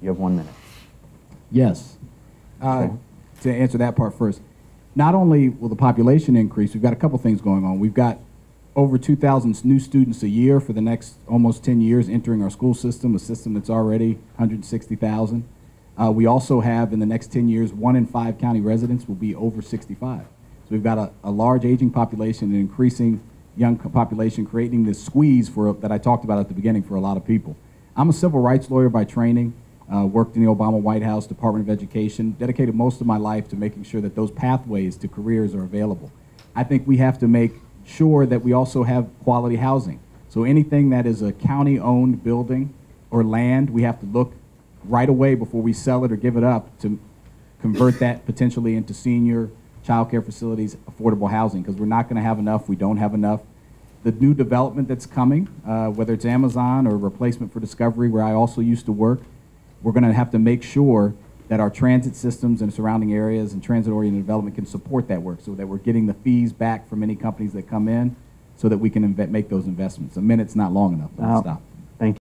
You have 1 minute. Yes. To answer that part first, not only will the population increase, we've got a couple things going on. We've got over 2,000 new students a year for the next almost 10 years entering our school system, a system that's already 160,000. We also have, in the next 10 years, 1 in 5 county residents will be over 65. So we've got a large aging population, an increasing young population, creating this squeeze for that I talked about at the beginning for a lot of people. I'm a civil rights lawyer by training, worked in the Obama White House, Department of Education, dedicated most of my life to making sure that those pathways to careers are available. I think we have to make sure that we also have quality housing. So anything that is a county-owned building or land, we have to look right away before we sell it or give it up to convert that potentially into senior childcare facilities, affordable housing, because we're not going to have enough. We don't have enough. The new development that's coming, whether it's Amazon or replacement for Discovery, where I also used to work, we're going to have to make sure that our transit systems and surrounding areas and transit-oriented development can support that work so that we're getting the fees back from any companies that come in so that we can make those investments. A minute's not long enough. But I'll stop.